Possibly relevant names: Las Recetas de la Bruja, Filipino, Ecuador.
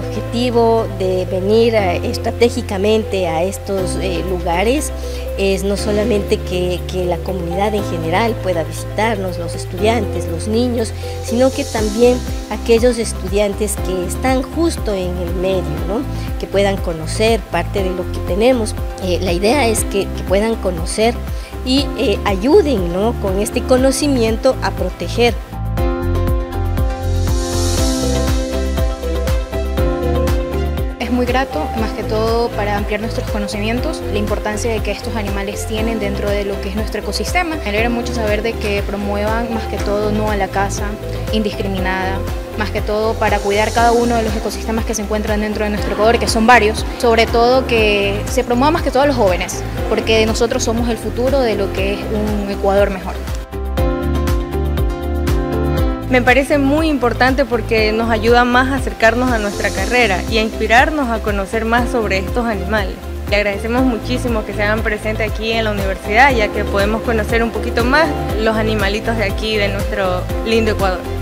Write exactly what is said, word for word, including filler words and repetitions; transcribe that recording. objetivo de venir a, estratégicamente a estos eh, lugares es no solamente que, que la comunidad en general pueda visitarnos, los estudiantes, los niños, sino que también aquellos estudiantes que están justo en el medio, ¿no? Que puedan conocer parte de lo que tenemos. Eh, la idea es que, que puedan conocer y eh, ayuden, ¿no? Con este conocimiento a proteger. Muy grato, más que todo para ampliar nuestros conocimientos, la importancia de que estos animales tienen dentro de lo que es nuestro ecosistema. Me alegra mucho saber de que promuevan más que todo no a la caza indiscriminada, más que todo para cuidar cada uno de los ecosistemas que se encuentran dentro de nuestro Ecuador, que son varios, sobre todo que se promueva más que todo a los jóvenes, porque nosotros somos el futuro de lo que es un Ecuador mejor. Me parece muy importante porque nos ayuda más a acercarnos a nuestra carrera y a inspirarnos a conocer más sobre estos animales. Le agradecemos muchísimo que se hagan presentes aquí en la universidad, ya que podemos conocer un poquito más los animalitos de aquí, de nuestro lindo Ecuador.